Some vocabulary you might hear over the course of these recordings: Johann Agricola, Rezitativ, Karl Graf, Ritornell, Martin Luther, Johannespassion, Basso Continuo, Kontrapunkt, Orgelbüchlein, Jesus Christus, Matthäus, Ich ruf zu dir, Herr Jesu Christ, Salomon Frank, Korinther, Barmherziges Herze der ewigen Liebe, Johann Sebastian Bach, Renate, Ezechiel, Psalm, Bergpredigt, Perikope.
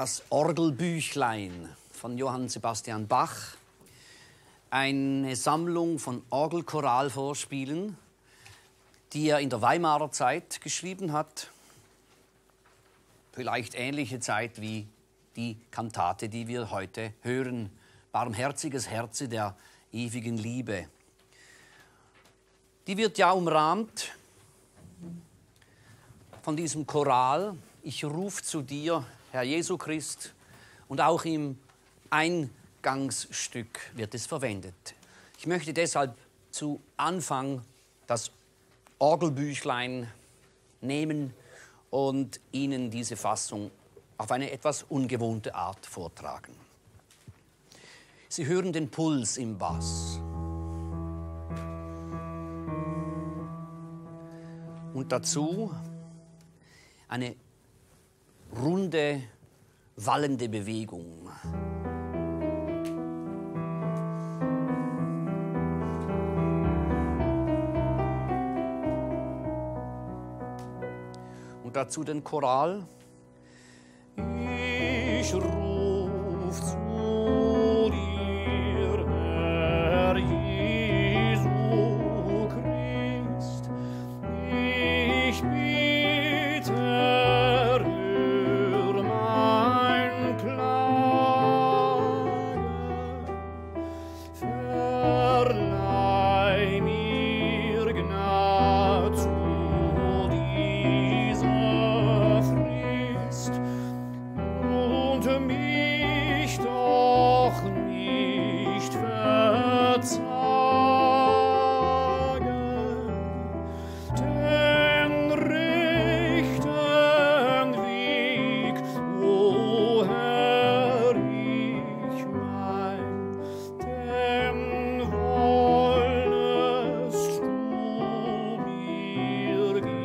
Das Orgelbüchlein von Johann Sebastian Bach. Eine Sammlung von Orgelchoralvorspielen, die er in der Weimarer Zeit geschrieben hat. Vielleicht ähnliche Zeit wie die Kantate, die wir heute hören. Barmherziges Herze der ewigen Liebe. Die wird ja umrahmt von diesem Choral. Ich ruf zu dir, Herr Jesu Christ. Und auch im Eingangsstück wird es verwendet. Ich möchte deshalb zu Anfang das Orgelbüchlein nehmen und Ihnen diese Fassung auf eine etwas ungewohnte Art vortragen. Sie hören den Puls im Bass. Und dazu eine runde, wallende Bewegung. Und dazu den Choral. Ich ruf zu dir, Herr Jesu Christ. Ich bitte, hör mein Klagen. Verleih mir Gnade zu dieser Frist. Mich doch nicht verzagen, den rechten Weg, o Herr, ich mein, den wollest du mir geben.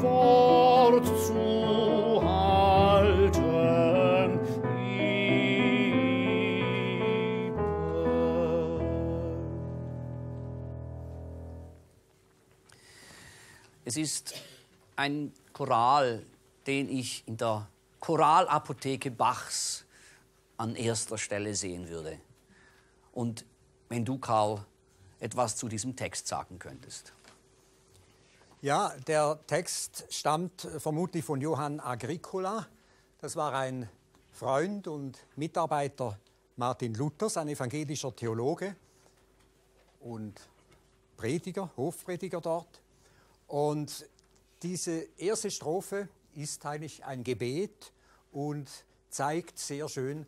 Wort zu halten, Liebe. Es ist ein Choral, den ich in der Choralapotheke Bachs an erster Stelle sehen würde. Und wenn du, Karl, etwas zu diesem Text sagen könntest. Ja, der Text stammt vermutlich von Johann Agricola. Das war ein Freund und Mitarbeiter Martin Luthers, ein evangelischer Theologe und Prediger, Hofprediger dort. Und diese erste Strophe ist eigentlich ein Gebet und zeigt sehr schön,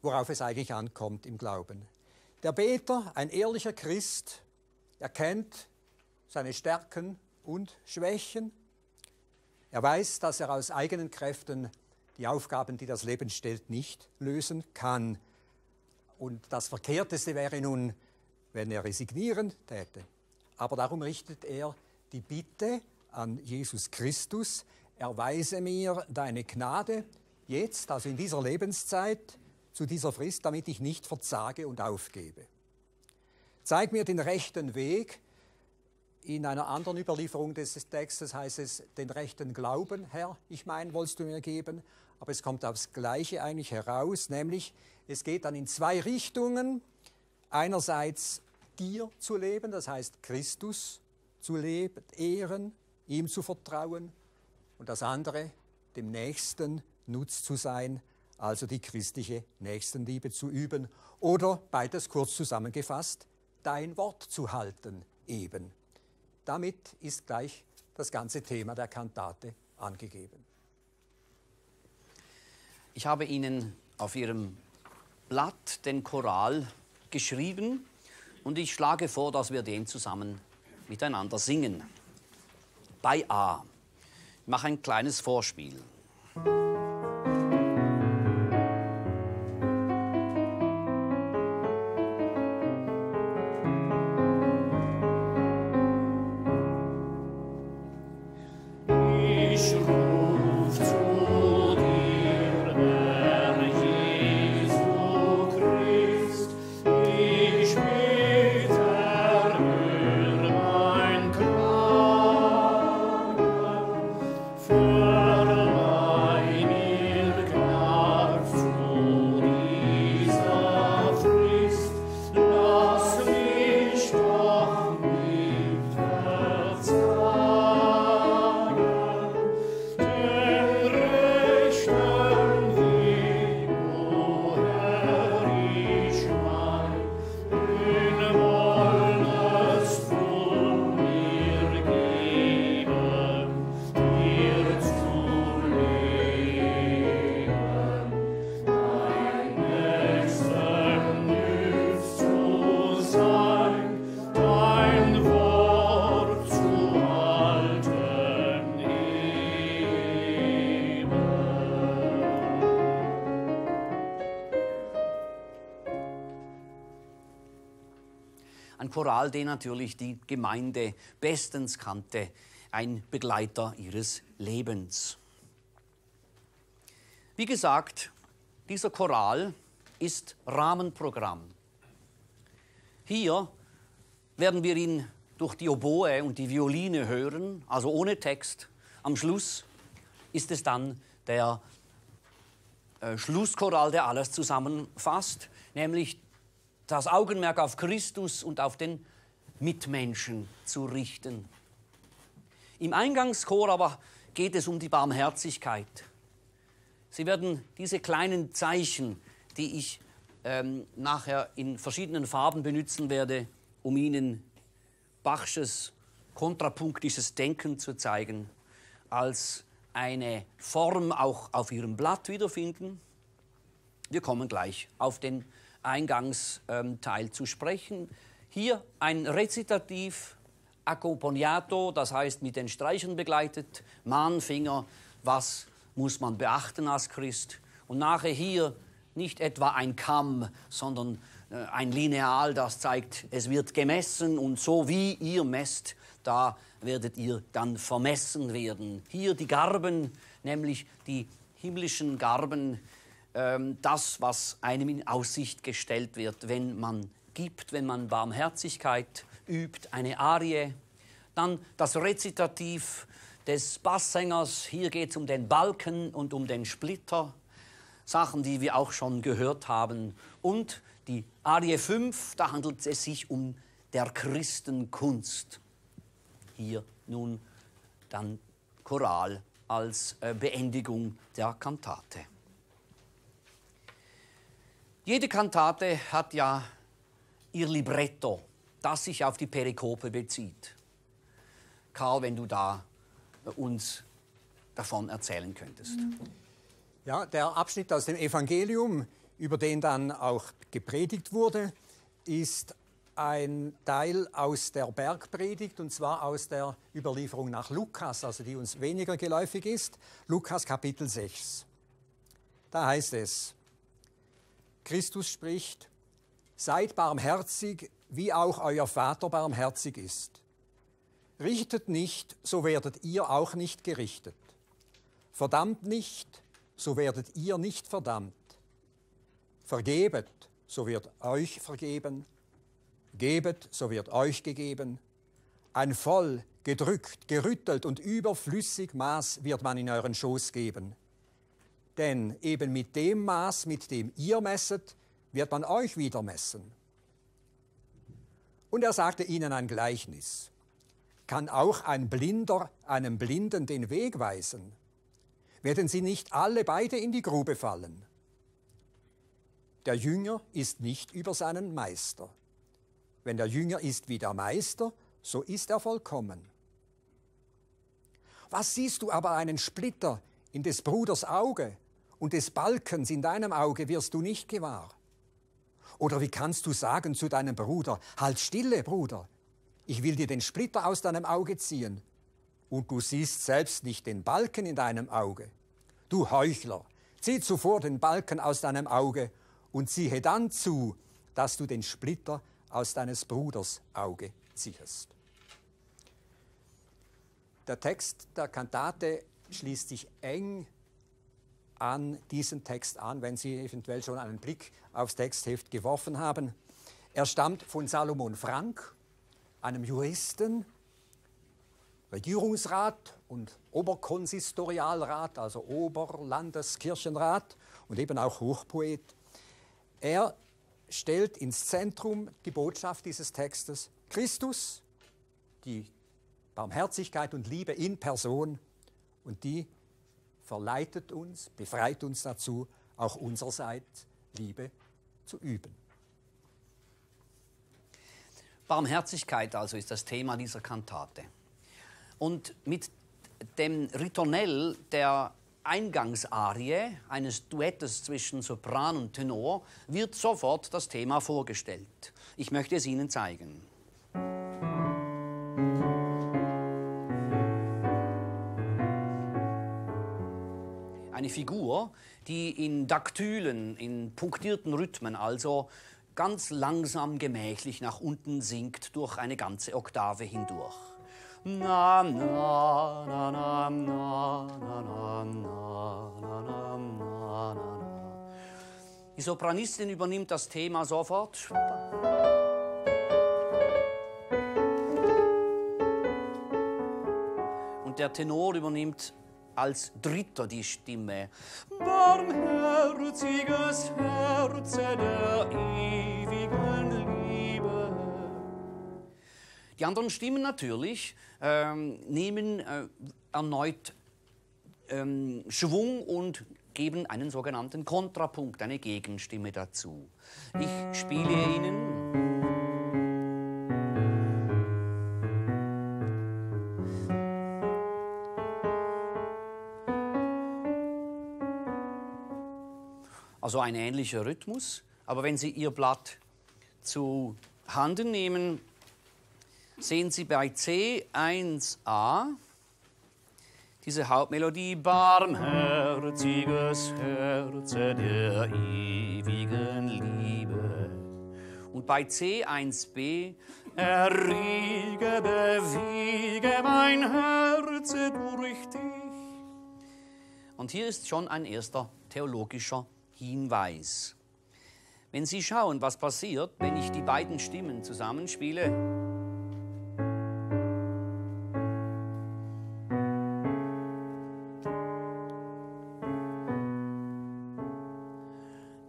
worauf es eigentlich ankommt im Glauben. Der Beter, ein ehrlicher Christ, erkennt seine Stärken und Schwächen. Er weiß, dass er aus eigenen Kräften die Aufgaben, die das Leben stellt, nicht lösen kann. Und das Verkehrteste wäre nun, wenn er resignieren täte. Aber darum richtet er die Bitte an Jesus Christus: Erweise mir deine Gnade jetzt, also in dieser Lebenszeit, zu dieser Frist, damit ich nicht verzage und aufgebe. Zeig mir den rechten Weg. In einer anderen Überlieferung des Textes heißt es, den rechten Glauben, Herr, ich mein, wolltest du mir geben. Aber es kommt aufs Gleiche eigentlich heraus, nämlich es geht dann in zwei Richtungen. Einerseits dir zu leben, das heißt Christus zu leben, ehren, ihm zu vertrauen. Und das andere, dem Nächsten Nutz zu sein, also die christliche Nächstenliebe zu üben. Oder, beides kurz zusammengefasst, dein Wort zu halten eben. Damit ist gleich das ganze Thema der Kantate angegeben. Ich habe Ihnen auf Ihrem Blatt den Choral geschrieben und ich schlage vor, dass wir den zusammen miteinander singen. Bei A. Ich mache ein kleines Vorspiel. ein Choral, den natürlich die Gemeinde bestens kannte, ein Begleiter ihres Lebens. Wie gesagt, dieser Choral ist Rahmenprogramm. Hier werden wir ihn durch die Oboe und die Violine hören, also ohne Text. Am Schluss ist es dann der Schlusschoral, der alles zusammenfasst, nämlich das Augenmerk auf Christus und auf den Mitmenschen zu richten. Im Eingangschor aber geht es um die Barmherzigkeit. Sie werden diese kleinen Zeichen, die ich nachher in verschiedenen Farben benutzen werde, um Ihnen Bachsches kontrapunktisches Denken zu zeigen, als eine Form auch auf Ihrem Blatt wiederfinden. Wir kommen gleich auf den Eingangsteil zu sprechen. Hier ein Rezitativ, accompagnato, das heißt mit den Streichern begleitet, Mahnfinger, was muss man beachten als Christ. Und nachher hier nicht etwa ein Kamm, sondern ein Lineal, das zeigt, es wird gemessen und so wie ihr messt, da werdet ihr dann vermessen werden. Hier die Garben, nämlich die himmlischen Garben, das, was einem in Aussicht gestellt wird, wenn man gibt, wenn man Barmherzigkeit übt, eine Arie. Dann das Rezitativ des Basssängers, hier geht es um den Balken und um den Splitter, Sachen, die wir auch schon gehört haben, und die Arie 5, da handelt es sich um der Christenkunst. Hier nun dann Choral als Beendigung der Kantate. Jede Kantate hat ja ihr Libretto, das sich auf die Perikope bezieht. Karl, wenn du da uns davon erzählen könntest. Ja, der Abschnitt aus dem Evangelium, über den dann auch gepredigt wurde, ist ein Teil aus der Bergpredigt, und zwar aus der Überlieferung nach Lukas, also die uns weniger geläufig ist, Lukas Kapitel 6. Da heißt es, Christus spricht, seid barmherzig, wie auch euer Vater barmherzig ist. Richtet nicht, so werdet ihr auch nicht gerichtet. Verdammt nicht, so werdet ihr nicht verdammt. Vergebet, so wird euch vergeben. Gebet, so wird euch gegeben. Ein voll, gedrückt, gerüttelt und überflüssig Maß wird man in euren Schoß geben. Denn eben mit dem Maß, mit dem ihr messet, wird man euch wieder messen. Und er sagte ihnen ein Gleichnis. Kann auch ein Blinder einem Blinden den Weg weisen? Werden sie nicht alle beide in die Grube fallen? Der Jünger ist nicht über seinen Meister. Wenn der Jünger ist wie der Meister, so ist er vollkommen. Was siehst du aber einen Splitter in des Bruders Auge und des Balkens in deinem Auge wirst du nicht gewahr? Oder wie kannst du sagen zu deinem Bruder, halt stille, Bruder, ich will dir den Splitter aus deinem Auge ziehen, und du siehst selbst nicht den Balken in deinem Auge? Du Heuchler, zieh zuvor den Balken aus deinem Auge und siehe dann zu, dass du den Splitter aus deines Bruders Auge ziehest. Der Text der Kantate schließt sich eng an diesen Text an, wenn Sie eventuell schon einen Blick aufs Textheft geworfen haben. Er stammt von Salomon Frank, einem Juristen, Regierungsrat und Oberkonsistorialrat, also Oberlandeskirchenrat und eben auch Hochpoet. Er stellt ins Zentrum die Botschaft dieses Textes, Christus, die Barmherzigkeit und Liebe in Person, und die verleitet uns, befreit uns dazu, auch unsererseits Liebe zu üben. Barmherzigkeit also ist das Thema dieser Kantate. Und mit dem Ritornell der Eingangsarie, eines Duettes zwischen Sopran und Tenor, wird sofort das Thema vorgestellt. Ich möchte es Ihnen zeigen. Eine Figur, die in Daktylen, in punktierten Rhythmen, also ganz langsam gemächlich nach unten sinkt durch eine ganze Oktave hindurch. Na na na na na na na na na na na. Die Sopranistin übernimmt das Thema sofort. Und der Tenor übernimmt als Dritter die Stimme. Barmherziges Herze der ewigen Liebe. Die anderen Stimmen natürlich nehmen erneut Schwung und geben einen sogenannten Kontrapunkt, eine Gegenstimme dazu. Ich spiele Ihnen also ein ähnlicher Rhythmus, aber wenn Sie Ihr Blatt zu Handen nehmen, sehen Sie bei C1a diese Hauptmelodie, Barmherziges Herze der ewigen Liebe. Und bei C1b, errege, bewege mein Herz durch dich. Und hier ist schon ein erster theologischer Hinweis. Wenn Sie schauen, was passiert, wenn ich die beiden Stimmen zusammenspiele,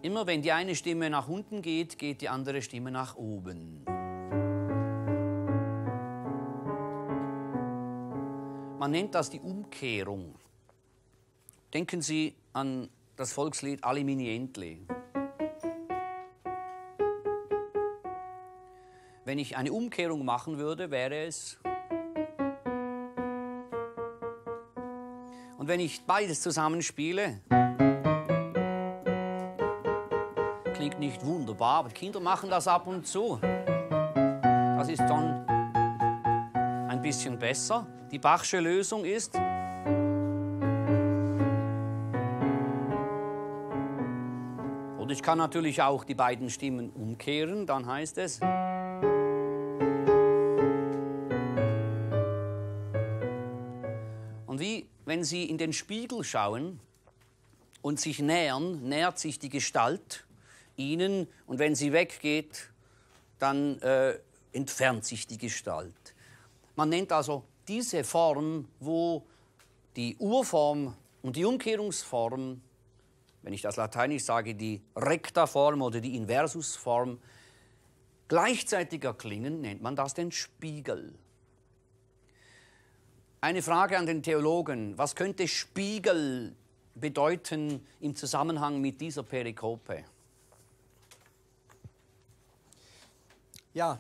immer wenn die eine Stimme nach unten geht, geht die andere Stimme nach oben. Man nennt das die Umkehrung. Denken Sie an das Volkslied Alle Minientle. Wenn ich eine Umkehrung machen würde, wäre es. Und wenn ich beides zusammenspiele, klingt nicht wunderbar, aber Kinder machen das ab und zu. Das ist dann ein bisschen besser. Die Bachsche Lösung ist, ich kann natürlich auch die beiden Stimmen umkehren, dann heißt es. Und wie wenn Sie in den Spiegel schauen und sich nähern, nähert sich die Gestalt Ihnen, und wenn sie weggeht, dann entfernt sich die Gestalt. Man nennt also diese Form, wo die Urform und die Umkehrungsform, wenn ich das lateinisch sage, die Recta-Form oder die Inversus-Form, gleichzeitig erklingen, nennt man das den Spiegel. Eine Frage an den Theologen: Was könnte Spiegel bedeuten im Zusammenhang mit dieser Perikope? Ja,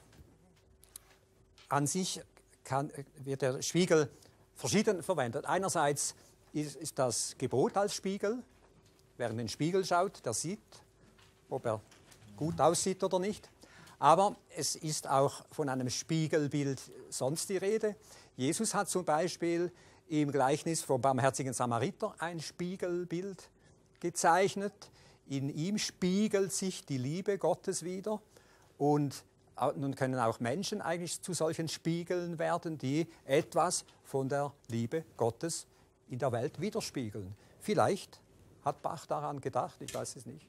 an sich wird der Spiegel verschieden verwendet. Einerseits ist das Gebot als Spiegel. Wer in den Spiegel schaut, der sieht, ob er gut aussieht oder nicht. Aber es ist auch von einem Spiegelbild sonst die Rede. Jesus hat zum Beispiel im Gleichnis vom barmherzigen Samariter ein Spiegelbild gezeichnet. In ihm spiegelt sich die Liebe Gottes wieder. Und nun können auch Menschen eigentlich zu solchen Spiegeln werden, die etwas von der Liebe Gottes in der Welt widerspiegeln. Vielleicht hat Bach daran gedacht? Ich weiß es nicht.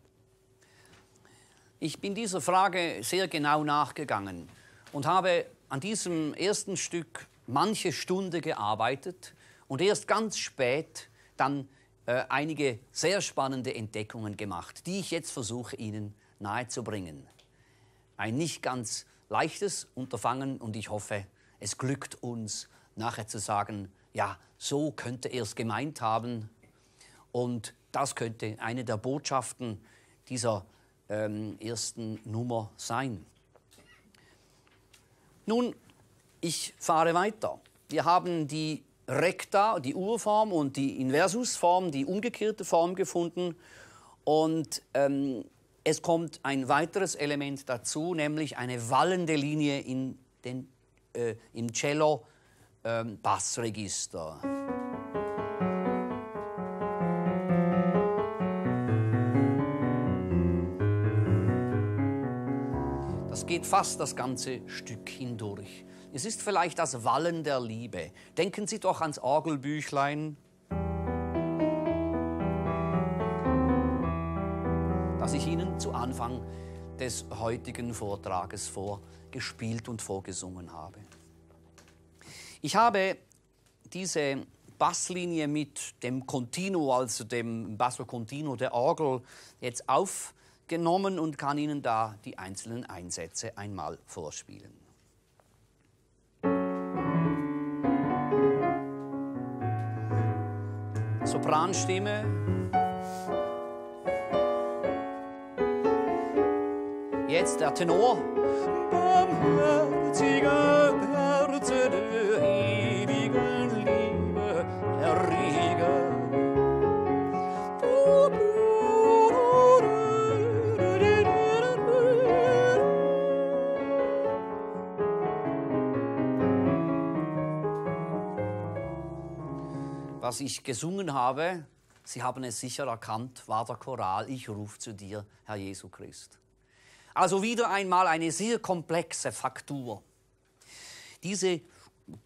Ich bin dieser Frage sehr genau nachgegangen und habe an diesem ersten Stück manche Stunde gearbeitet und erst ganz spät dann einige sehr spannende Entdeckungen gemacht, die ich jetzt versuche, Ihnen nahezubringen. Ein nicht ganz leichtes Unterfangen, und ich hoffe, es glückt uns, nachher zu sagen, ja, so könnte er es gemeint haben. Und das könnte eine der Botschaften dieser ersten Nummer sein. Nun, ich fahre weiter. Wir haben die Recta, die Urform, und die Inversusform, die umgekehrte Form, gefunden. Und es kommt ein weiteres Element dazu, nämlich eine wallende Linie in den, im Cello-Bassregister. Das geht fast das ganze Stück hindurch. Es ist vielleicht das Wallen der Liebe. Denken Sie doch ans Orgelbüchlein, das ich Ihnen zu Anfang des heutigen Vortrages vorgespielt und vorgesungen habe. Ich habe diese Basslinie mit dem Continuo, also dem Basso Continuo der Orgel, jetzt aufgenommen und kann Ihnen da die einzelnen Einsätze einmal vorspielen. Sopranstimme, jetzt der Tenor. Barmherziges Herze der ewigen Liebe, errege. Was ich gesungen habe, Sie haben es sicher erkannt, war der Choral Ich ruf zu dir, Herr Jesu Christ. Also wieder einmal eine sehr komplexe Faktur. Diese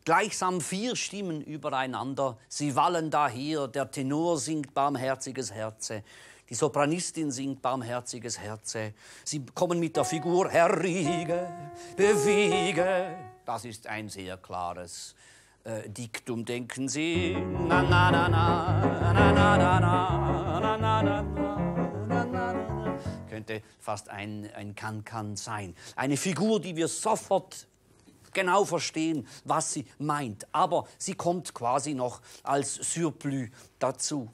gleichsam 4 Stimmen übereinander, sie wallen daher, der Tenor singt Barmherziges Herze, die Sopranistin singt Barmherziges Herze, sie kommen mit der Figur errege, bewege. Das ist ein sehr klares Diktum, denken Sie. Na, na, na, na, na, na, na, na, na, na, na, na. Könnte fast ein Kan-Kan sein. Eine Figur, die wir sofort genau verstehen, was sie meint. Aber sie kommt quasi noch als Surplus dazu.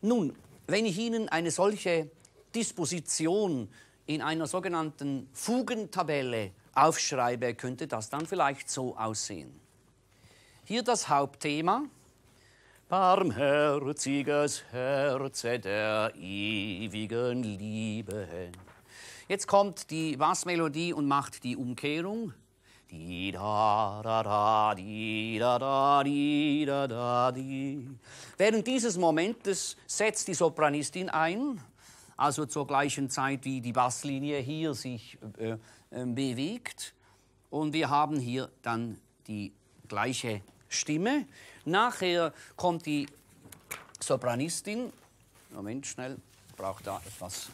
Nun, wenn ich Ihnen eine solche Disposition in einer sogenannten Fugentabelle aufschreibe, könnte das dann vielleicht so aussehen. Hier das Hauptthema, Barmherziges Herze der ewigen Liebe. Jetzt kommt die Bassmelodie und macht die Umkehrung. Di da da da, di da da, di da da, di. Während dieses Momentes setzt die Sopranistin ein, also zur gleichen Zeit wie die Basslinie hier sich bewegt. Und wir haben hier dann die gleiche Stimme. Nachher kommt die Sopranistin. Moment, schnell, braucht da etwas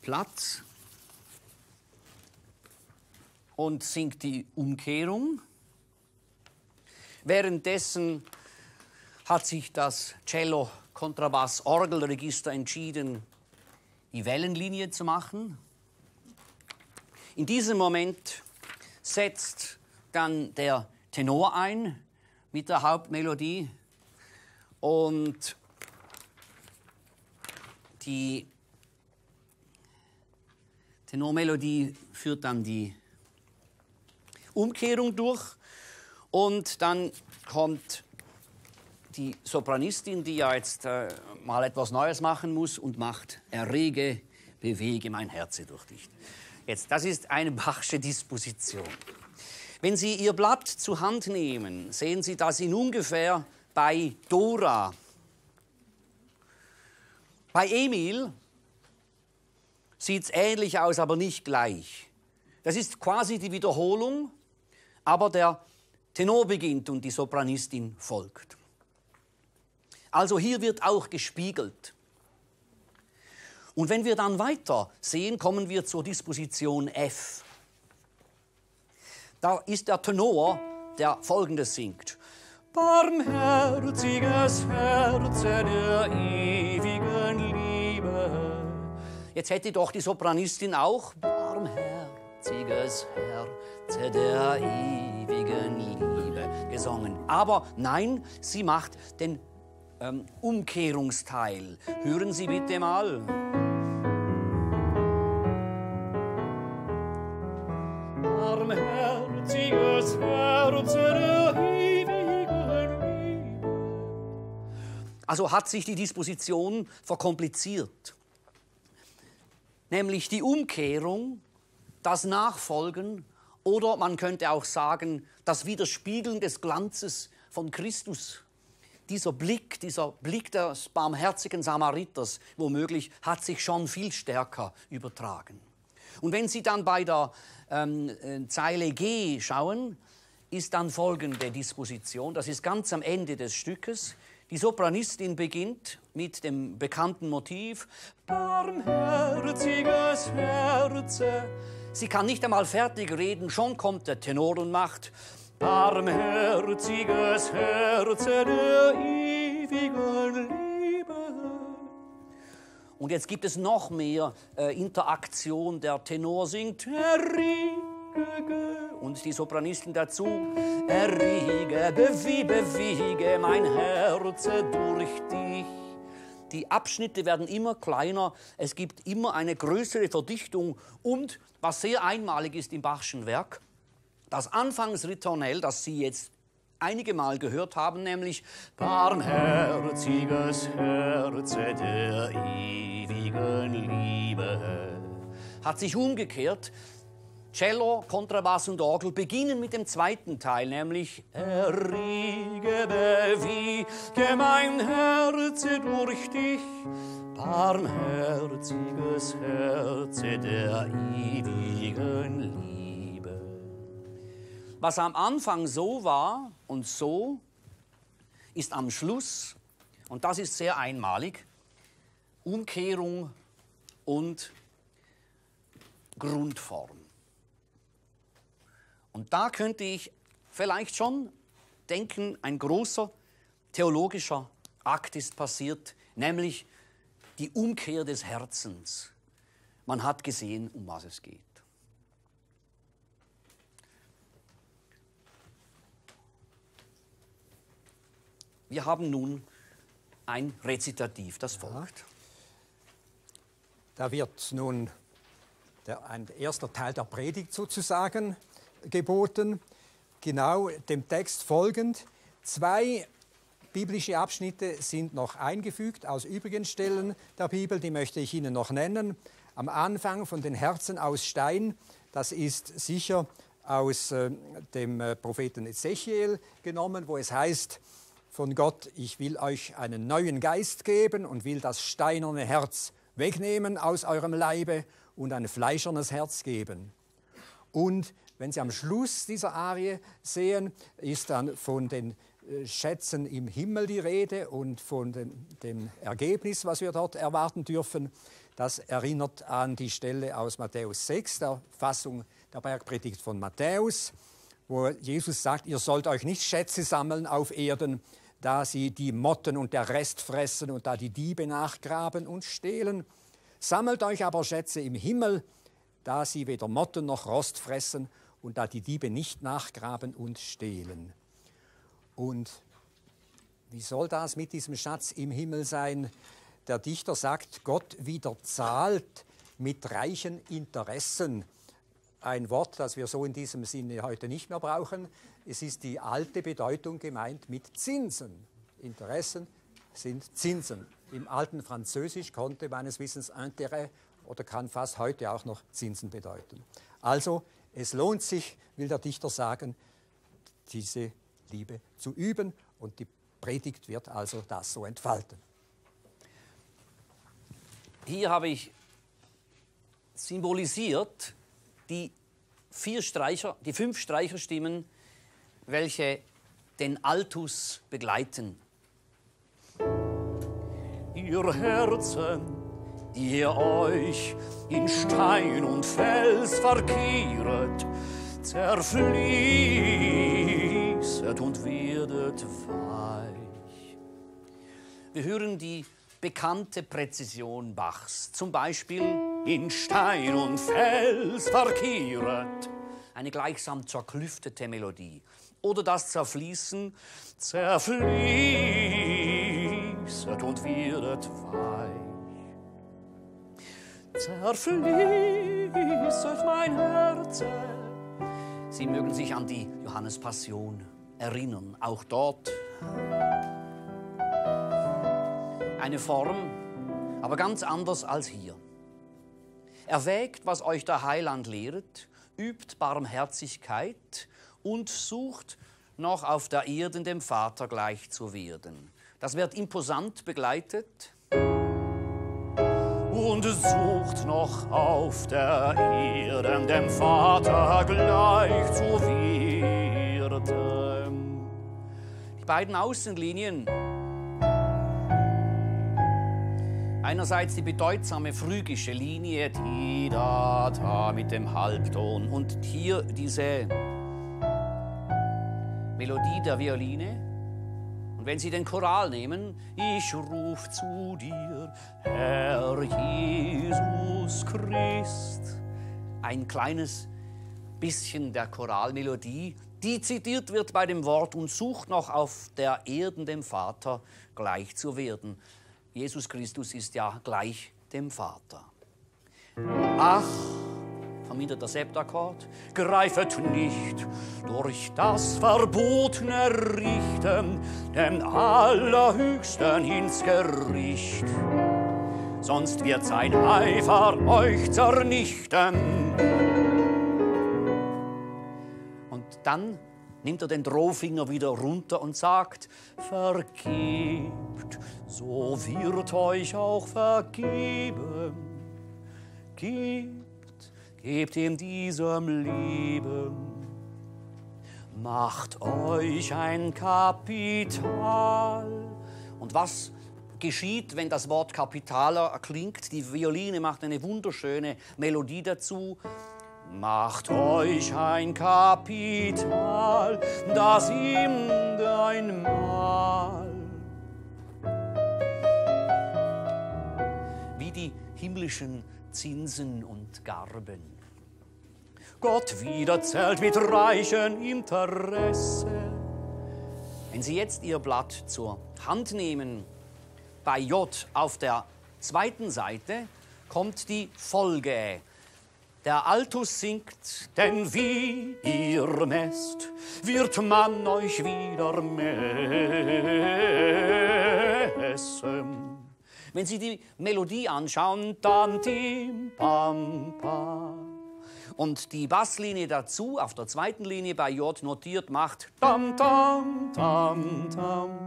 Platz. Und singt die Umkehrung. Währenddessen hat sich das Cello, Kontrabass, Orgelregister entschieden, die Wellenlinie zu machen. In diesem Moment setzt dann der Tenor ein mit der Hauptmelodie und die Tenormelodie führt dann die Umkehrung durch und dann kommt die Sopranistin, die ja jetzt mal etwas Neues machen muss und macht errege, bewege mein Herze durch dich. Jetzt, das ist eine Bachsche Disposition. Wenn Sie Ihr Blatt zur Hand nehmen, sehen Sie, dass in ungefähr bei Dora, bei Emil sieht es ähnlich aus, aber nicht gleich. Das ist quasi die Wiederholung, aber der Tenor beginnt und die Sopranistin folgt. Also hier wird auch gespiegelt. Und wenn wir dann weiter sehen, kommen wir zur Disposition F. Da ist der Tenor, der Folgendes singt. Barmherziges Herze der ewigen Liebe. Jetzt hätte doch die Sopranistin auch Barmherziges Herze der ewigen Liebe gesungen. Aber nein, sie macht den Umkehrungsteil. Hören Sie bitte mal. Barmherziges Herze der ewigen Liebe. Also hat sich die Disposition verkompliziert. Nämlich die Umkehrung, das Nachfolgen oder man könnte auch sagen, das Widerspiegeln des Glanzes von Christus. Dieser Blick des barmherzigen Samariters, womöglich, hat sich schon viel stärker übertragen. Und wenn Sie dann bei der Zeile G schauen, ist dann folgende Disposition, das ist ganz am Ende des Stückes. Die Sopranistin beginnt mit dem bekannten Motiv Barmherziges Herze. Sie kann nicht einmal fertig reden, schon kommt der Tenor und macht Barmherziges Herze der ewigen Liebe. Und jetzt gibt es noch mehr Interaktion. Der Tenor singt und die Sopranistin dazu. Errege, bewege mein Herz durch dich. Die Abschnitte werden immer kleiner, es gibt immer eine größere Verdichtung. Und was sehr einmalig ist im Bachschen Werk, das Anfangsritornell, das Sie jetzt einige Mal gehört haben, nämlich Barmherziges Herze der ewigen Liebe, hat sich umgekehrt. Cello, Kontrabass und Orgel beginnen mit dem zweiten Teil, nämlich Errege, bewege mein Herz durch dich, barmherziges Herze der ewigen Liebe. Was am Anfang so war und so, ist am Schluss, und das ist sehr einmalig, Umkehrung und Grundform. Und da könnte ich vielleicht schon denken, ein großer theologischer Akt ist passiert, nämlich die Umkehr des Herzens. Man hat gesehen, um was es geht. Wir haben nun ein Rezitativ, das folgt. Ja. Da wird nun ein erster Teil der Predigt sozusagen geboten, genau dem Text folgend. Zwei biblische Abschnitte sind noch eingefügt aus übrigen Stellen der Bibel, die möchte ich Ihnen noch nennen. Am Anfang von den Herzen aus Stein, das ist sicher aus dem Propheten Ezechiel genommen, wo es heißt von Gott, ich will euch einen neuen Geist geben und will das steinerne Herz wegnehmen aus eurem Leibe und ein fleischernes Herz geben. Und wenn Sie am Schluss dieser Arie sehen, ist dann von den Schätzen im Himmel die Rede und von dem Ergebnis, was wir dort erwarten dürfen. Das erinnert an die Stelle aus Matthäus 6, der Fassung der Bergpredigt von Matthäus, wo Jesus sagt, ihr sollt euch nicht Schätze sammeln auf Erden, da sie die Motten und der Rest fressen und da die Diebe nachgraben und stehlen. Sammelt euch aber Schätze im Himmel, da sie weder Motten noch Rost fressen und da die Diebe nicht nachgraben und stehlen. Und wie soll das mit diesem Schatz im Himmel sein? Der Dichter sagt, Gott wieder zahlt mit reichen Interessen. Ein Wort, das wir so in diesem Sinne heute nicht mehr brauchen. Es ist die alte Bedeutung gemeint mit Zinsen. Interessen sind Zinsen. Im alten Französisch konnte meines Wissens Intérêt oder kann fast heute auch noch Zinsen bedeuten. Also, es lohnt sich, will der Dichter sagen, diese Liebe zu üben. Und die Predigt wird also das so entfalten. Hier habe ich symbolisiert die 5 Streicherstimmen, welche den Altus begleiten. Ihr Herzen, die ihr euch in Stein und Fels verkehret, zerfließet und werdet weich. Wir hören die bekannte Präzision Bachs, zum Beispiel in Stein und Fels verkehret, eine gleichsam zerklüftete Melodie. Oder das Zerfließen, zerfließet und werdet weich. Zerfließt mein Herz. Sie mögen sich an die Johannespassion erinnern, auch dort. Eine Form, aber ganz anders als hier. Erwägt, was euch der Heiland lehret, übt Barmherzigkeit und sucht, noch auf der Erden dem Vater gleich zu werden. Das wird imposant begleitet. und sucht noch auf der Erde dem Vater gleich zu werden. Die beiden Außenlinien. Einerseits die bedeutsame phrygische Linie, die da mit dem Halbton, und hier diese Melodie der Violine. Und wenn Sie den Choral nehmen, ich ruf zu dir, Herr Jesus Christ. Ein kleines bisschen der Choralmelodie, die zitiert wird bei dem Wort und sucht noch auf der Erden dem Vater gleich zu werden. Jesus Christus ist ja gleich dem Vater. Ach, vermindert der Septakkord, greifet nicht durch das verbotene Richten dem Allerhöchsten ins Gericht, sonst wird sein Eifer euch zernichten. Und dann nimmt er den Drohfinger wieder runter und sagt, vergebt, so wird euch auch vergeben. Gebt in diesem Leben, macht euch ein Kapital. Und was geschieht, wenn das Wort Kapital erklingt? Die Violine macht eine wunderschöne Melodie dazu. Macht euch ein Kapital, das ihm einmal. Wie die himmlischen Zinsen und Garben. Gott wieder zählt mit reichem Interesse. Wenn Sie jetzt Ihr Blatt zur Hand nehmen, bei J auf der zweiten Seite kommt die Folge. Der Altus singt, denn wie ihr messt, wird man euch wieder messen. Wenn Sie die Melodie anschauen, dann tim, pam, pam. Und die Basslinie dazu, auf der zweiten Linie bei J notiert, macht tam, tam, tam, tam.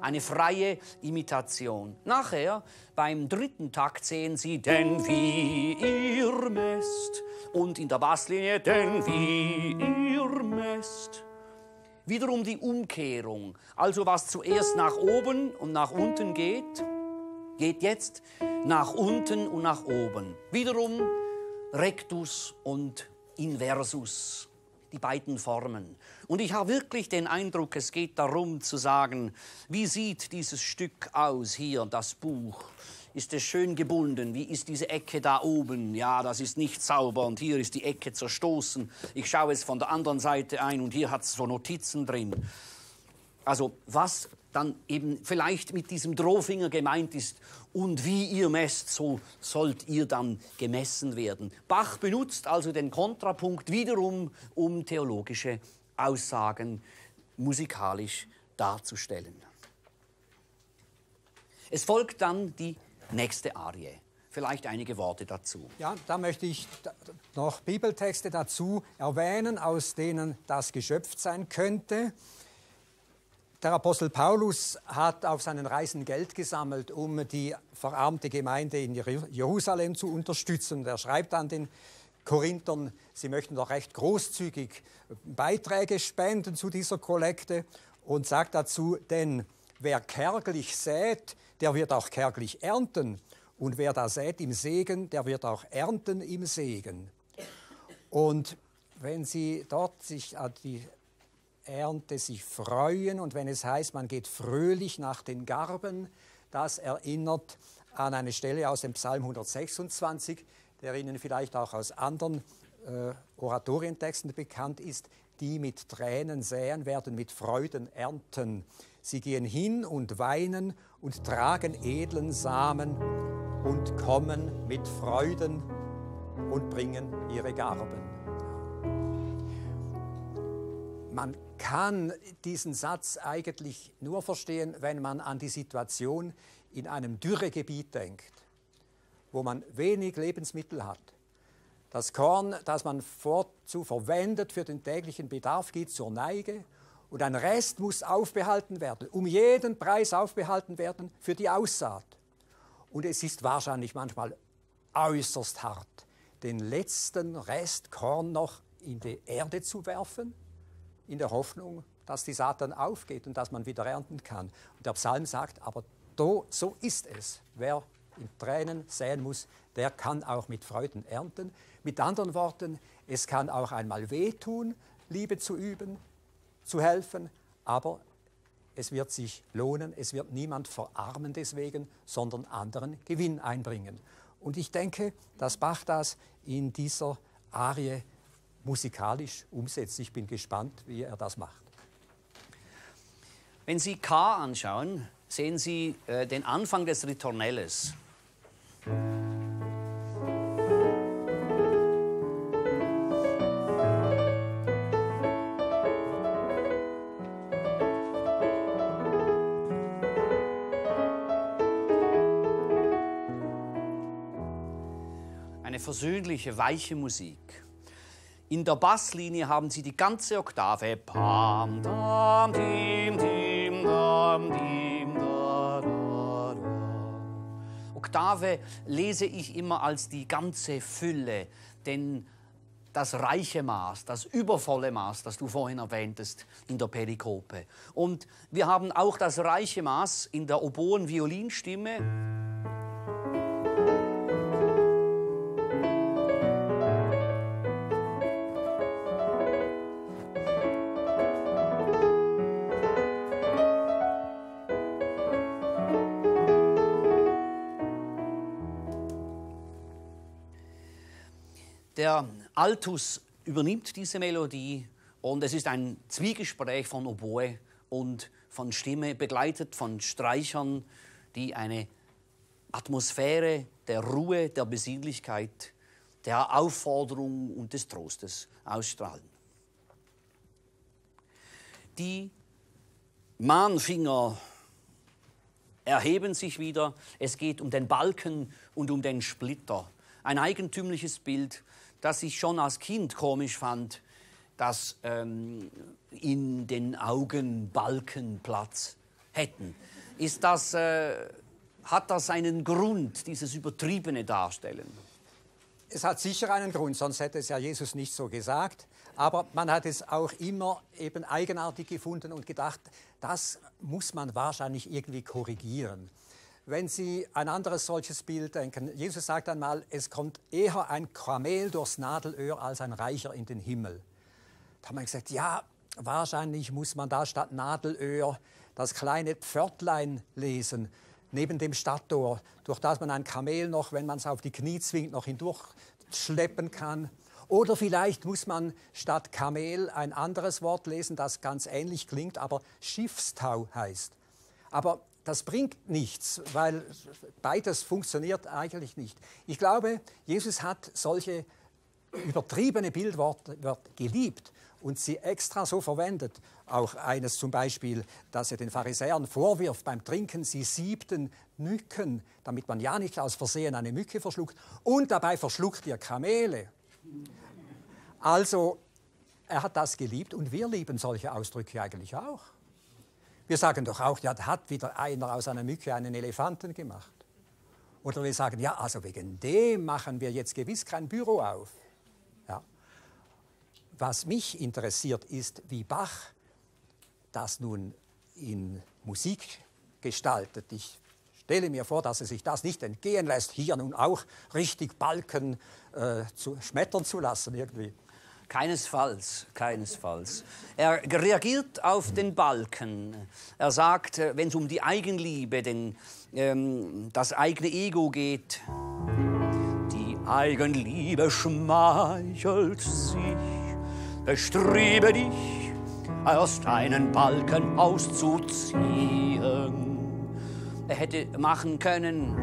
Eine freie Imitation. Nachher, beim dritten Takt, sehen Sie, denn wie ihr messt. Und in der Basslinie, denn wie ihr messt. Wiederum die Umkehrung. Also was zuerst nach oben und nach unten geht, geht jetzt nach unten und nach oben. Wiederum Rectus und Inversus, die beiden Formen. Und ich habe wirklich den Eindruck, es geht darum zu sagen, wie sieht dieses Stück aus hier, das Buch? Ist es schön gebunden? Wie ist diese Ecke da oben? Ja, das ist nicht sauber und hier ist die Ecke zerstoßen. Ich schaue es von der anderen Seite ein und hier hat es so Notizen drin. Also was dann eben vielleicht mit diesem Drohfinger gemeint ist und wie ihr messt, so sollt ihr dann gemessen werden. Bach benutzt also den Kontrapunkt wiederum, um theologische Aussagen musikalisch darzustellen. Es folgt dann die nächste Arie. Vielleicht einige Worte dazu. Ja, da möchte ich noch Bibeltexte dazu erwähnen, aus denen das geschöpft sein könnte. Der Apostel Paulus hat auf seinen Reisen Geld gesammelt, um die verarmte Gemeinde in Jerusalem zu unterstützen. Er schreibt an den Korinthern, sie möchten doch recht großzügig Beiträge spenden zu dieser Kollekte und sagt dazu, denn wer kärglich sät, der wird auch kärglich ernten. Und wer da sät im Segen, der wird auch ernten im Segen. Und wenn Sie dort sich an die Ernte sich freuen und wenn es heißt, man geht fröhlich nach den Garben, das erinnert an eine Stelle aus dem Psalm 126, der Ihnen vielleicht auch aus anderen Oratorientexten bekannt ist, die mit Tränen säen werden, mit Freuden ernten. Sie gehen hin und weinen und tragen edlen Samen und kommen mit Freuden und bringen ihre Garben. Man kann diesen Satz eigentlich nur verstehen, wenn man an die Situation in einem Dürregebiet denkt, wo man wenig Lebensmittel hat. Das Korn, das man fortan verwendet für den täglichen Bedarf, geht zur Neige und ein Rest muss aufbehalten werden, um jeden Preis aufbehalten werden für die Aussaat. Und es ist wahrscheinlich manchmal äußerst hart, den letzten Rest Korn noch in die Erde zu werfen, in der Hoffnung, dass die Saat dann aufgeht und dass man wieder ernten kann. Und der Psalm sagt, aber so ist es. Wer in Tränen säen muss, der kann auch mit Freuden ernten. Mit anderen Worten, es kann auch einmal wehtun, Liebe zu üben, zu helfen, aber es wird sich lohnen, es wird niemand verarmen deswegen, sondern anderen Gewinn einbringen. Und ich denke, dass Bach das in dieser Arie musikalisch umsetzt. Ich bin gespannt, wie er das macht. Wenn Sie K anschauen, sehen Sie den Anfang des Ritornelles. Eine versöhnliche, weiche Musik. In der Basslinie haben Sie die ganze Oktave. Pam, dam, dim, dim, dam, dim, da, da, da. Oktave lese ich immer als die ganze Fülle, denn das reiche Maß, das übervolle Maß, das du vorhin erwähntest in der Perikope. Und wir haben auch das reiche Maß in der Oboen-Violinstimme. Der Altus übernimmt diese Melodie und es ist ein Zwiegespräch von Oboe und von Stimme, begleitet von Streichern, die eine Atmosphäre der Ruhe, der Besinnlichkeit, der Aufforderung und des Trostes ausstrahlen. Die Mahnfinger erheben sich wieder. Es geht um den Balken und um den Splitter. Ein eigentümliches Bild, das ich schon als Kind komisch fand, dass in den Augen Balken Platz hätten. Hat das einen Grund, dieses übertriebene Darstellen? Es hat sicher einen Grund, sonst hätte es ja Jesus nicht so gesagt. Aber man hat es auch immer eben eigenartig gefunden und gedacht, das muss man wahrscheinlich irgendwie korrigieren. Wenn Sie ein anderes solches Bild denken, Jesus sagt einmal, es kommt eher ein Kamel durchs Nadelöhr als ein Reicher in den Himmel. Da haben wir gesagt, ja, wahrscheinlich muss man da statt Nadelöhr das kleine Pförtlein lesen, neben dem Stadttor, durch das man ein Kamel noch, wenn man es auf die Knie zwingt, noch hindurchschleppen kann. Oder vielleicht muss man statt Kamel ein anderes Wort lesen, das ganz ähnlich klingt, aber Schiffstau heißt. Aber das bringt nichts, weil beides funktioniert eigentlich nicht. Ich glaube, Jesus hat solche übertriebene Bildworte geliebt und sie extra so verwendet. Auch eines zum Beispiel, dass er den Pharisäern vorwirft, beim Trinken sie siebten Mücken, damit man ja nicht aus Versehen eine Mücke verschluckt. Und dabei verschluckt ihr Kamele. Also, er hat das geliebt und wir lieben solche Ausdrücke eigentlich auch. Wir sagen doch auch, ja, da hat wieder einer aus einer Mücke einen Elefanten gemacht. Oder wir sagen, ja, also wegen dem machen wir jetzt gewiss kein Büro auf. Ja. Was mich interessiert, ist, wie Bach das nun in Musik gestaltet. Ich stelle mir vor, dass er sich das nicht entgehen lässt, hier nun auch richtig Balken schmettern zu lassen irgendwie. Keinesfalls, keinesfalls. Er reagiert auf den Balken. Er sagt, wenn es um die Eigenliebe, das eigene Ego geht, die Eigenliebe schmeichelt sich, bestrebe dich, aus deinen Balken auszuziehen. Er hätte machen können,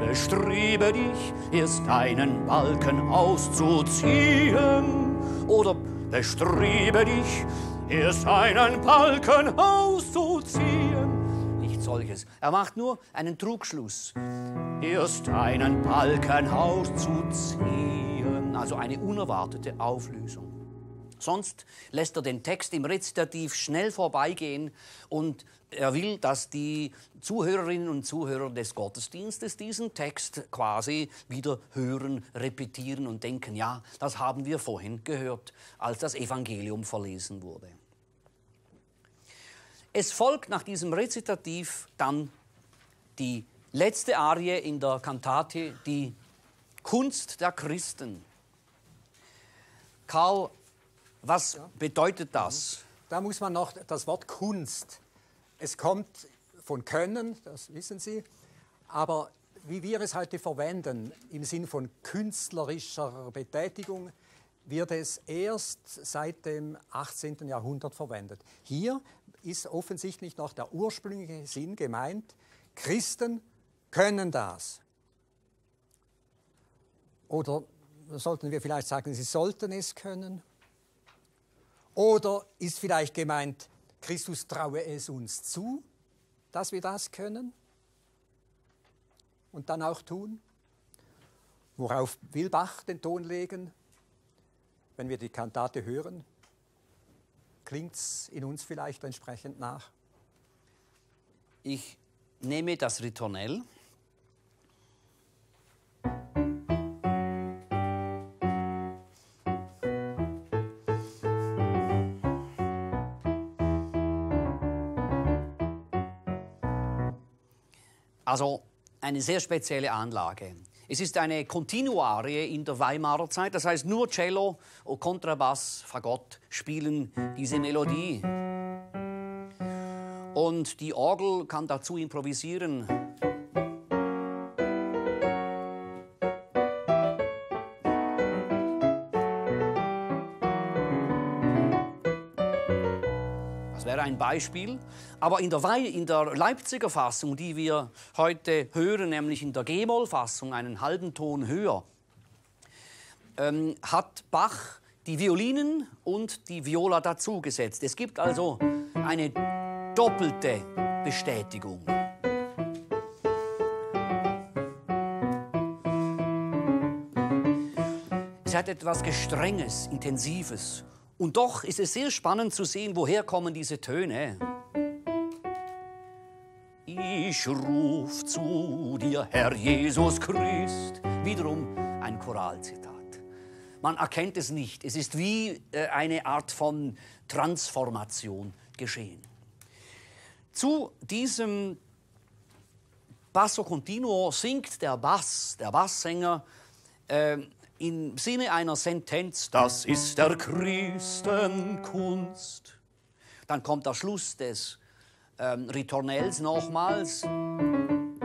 bestrebe dich, aus deinen Balken auszuziehen. Oder bestrebe dich, erst einen Balken auszuziehen. Nicht solches. Er macht nur einen Trugschluss. Erst einen Balken auszuziehen. Also eine unerwartete Auflösung. Sonst lässt er den Text im Rezitativ schnell vorbeigehen und er will, dass die Zuhörerinnen und Zuhörer des Gottesdienstes diesen Text quasi wieder hören, repetieren und denken, ja, das haben wir vorhin gehört, als das Evangelium verlesen wurde. Es folgt nach diesem Rezitativ dann die letzte Arie in der Kantate, die Kunst der Christen. Karl, was bedeutet das? Da muss man noch das Wort Kunst. Es kommt von Können, das wissen Sie, aber wie wir es heute verwenden, im Sinn von künstlerischer Betätigung, wird es erst seit dem 18. Jahrhundert verwendet. Hier ist offensichtlich noch der ursprüngliche Sinn gemeint, Christen können das. Oder sollten wir vielleicht sagen, sie sollten es können? Oder ist vielleicht gemeint, Christus traue es uns zu, dass wir das können und dann auch tun? Worauf will Bach den Ton legen? Wenn wir die Kantate hören, klingt es in uns vielleicht entsprechend nach. Ich nehme das Ritornell. Also eine sehr spezielle Anlage. Es ist eine Continuarie in der Weimarer Zeit, das heißt nur Cello, Kontrabass, Fagott spielen diese Melodie. Und die Orgel kann dazu improvisieren. Ein Beispiel, aber in der Leipziger Fassung, die wir heute hören, nämlich in der G-Moll-Fassung, einen halben Ton höher, hat Bach die Violinen und die Viola dazugesetzt. Es gibt also eine doppelte Bestätigung. Es hat etwas Gestrenges, Intensives. Und doch ist es sehr spannend zu sehen, woher kommen diese Töne. Ich ruf zu dir, Herr Jesus Christ. Wiederum ein Choralzitat. Man erkennt es nicht. Es ist wie eine Art von Transformation geschehen. Zu diesem Basso Continuo singt der Basssänger, im Sinne einer Sentenz, das ist der Christenkunst. Dann kommt der Schluss des Ritornells nochmals und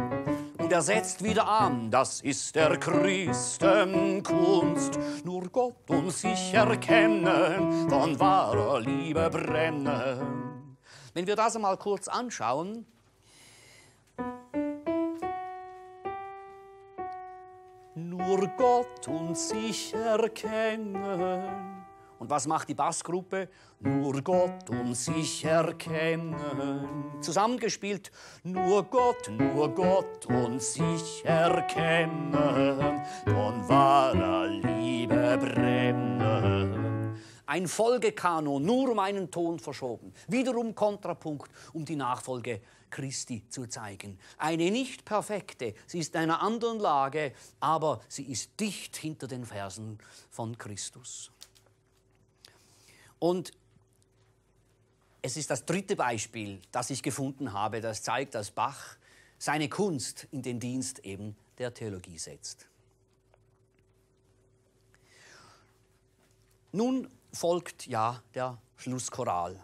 er setzt wieder an, das ist der Christenkunst. Nur Gott uns ich erkenne, von wahrer Liebe brenne. Wenn wir das einmal kurz anschauen, nur Gott uns ich erkennen. Und was macht die Bassgruppe? Nur Gott uns ich erkennen. Zusammengespielt. Nur Gott uns ich erkennen. Von wahrer Liebe brennen. Ein Folgekanon, nur um einen Ton verschoben. Wiederum Kontrapunkt, um die Nachfolge Christi zu zeigen. Eine nicht perfekte, sie ist in einer anderen Lage, aber sie ist dicht hinter den Versen von Christus. Und es ist das dritte Beispiel, das ich gefunden habe, das zeigt, dass Bach seine Kunst in den Dienst eben der Theologie setzt. Nun folgt ja der Schlusschoral.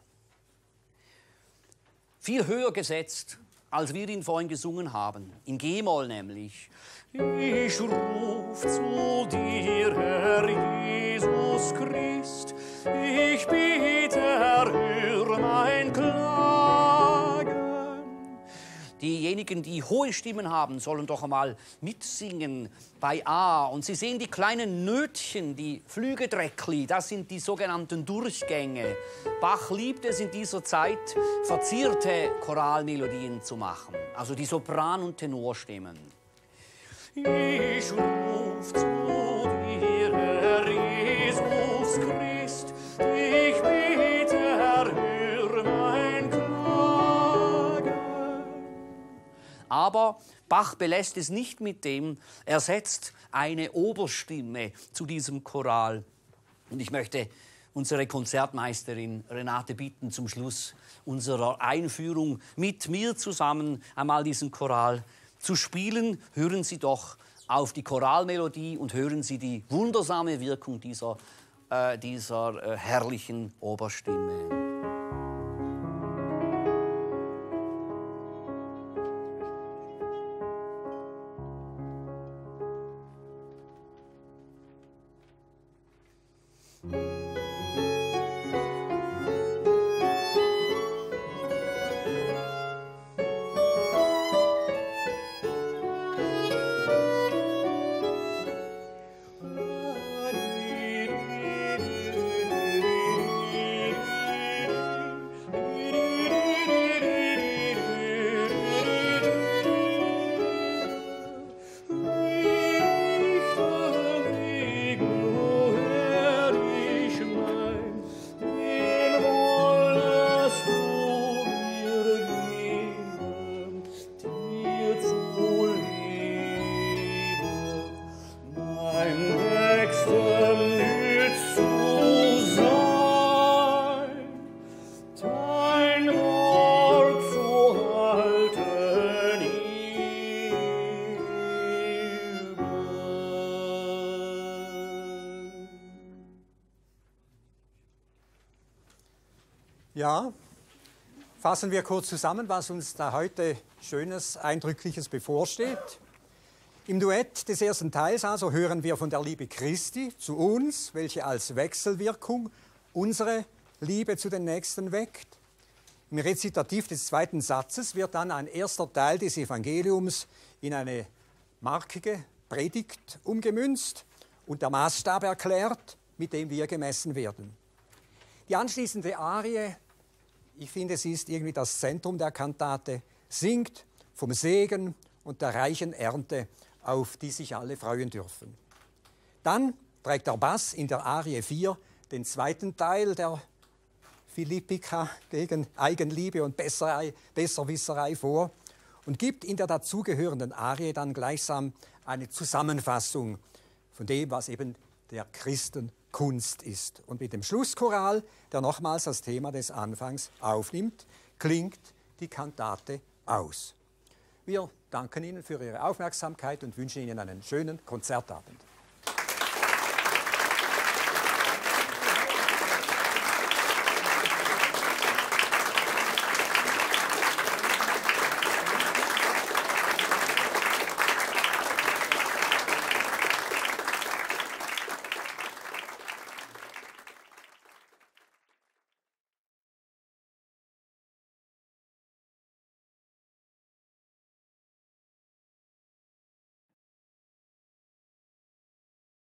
Viel höher gesetzt, als wir ihn vorhin gesungen haben, in G-Moll nämlich. Ich ruf zu dir, Herr Jesus Christ, ich bitte, erhöre mein Klagen. Diejenigen, die hohe Stimmen haben, sollen doch einmal mitsingen bei A. Und Sie sehen die kleinen Nötchen, die Flügedreckli, das sind die sogenannten Durchgänge. Bach liebt es in dieser Zeit, verzierte Choralmelodien zu machen, also die Sopran- und Tenorstimmen. Ich ruf zu dir, Herr Jesus Christ, Aber Bach belässt es nicht mit dem, er setzt eine Oberstimme zu diesem Choral. Und ich möchte unsere Konzertmeisterin Renate bitten, zum Schluss unserer Einführung mit mir zusammen einmal diesen Choral zu spielen. Hören Sie doch auf die Choralmelodie und hören Sie die wundersame Wirkung dieser herrlichen Oberstimme. Ja, fassen wir kurz zusammen, was uns da heute Schönes, Eindrückliches bevorsteht. Im Duett des ersten Teils also hören wir von der Liebe Christi zu uns, welche als Wechselwirkung unsere Liebe zu den Nächsten weckt. Im Rezitativ des zweiten Satzes wird dann ein erster Teil des Evangeliums in eine markige Predigt umgemünzt und der Maßstab erklärt, mit dem wir gemessen werden. Die anschließende Arie, ich finde, sie ist irgendwie das Zentrum der Kantate, singt vom Segen und der reichen Ernte, auf die sich alle freuen dürfen. Dann trägt der Bass in der Arie 4 den zweiten Teil der Philippika gegen Eigenliebe und Besserwisserei vor und gibt in der dazugehörenden Arie dann gleichsam eine Zusammenfassung von dem, was eben der Christenkunst ist. Und mit dem Schlusschoral, der nochmals das Thema des Anfangs aufnimmt, klingt die Kantate aus. Wir danken Ihnen für Ihre Aufmerksamkeit und wünschen Ihnen einen schönen Konzertabend.